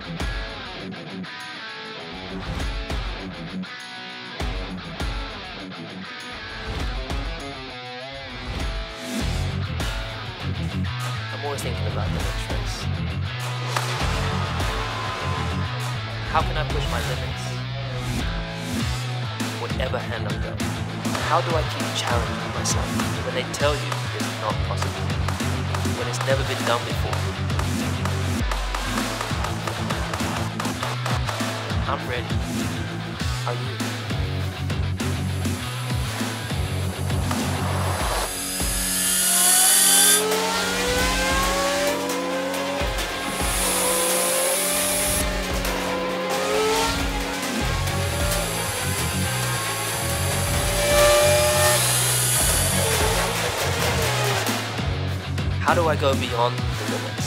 I'm always thinking about the next race. How can I push my limits? Whatever hand I'm dealt. How do I keep challenging myself when they tell you it's not possible? When it's never been done before? I'm ready. Are you? How do I go beyond the limit?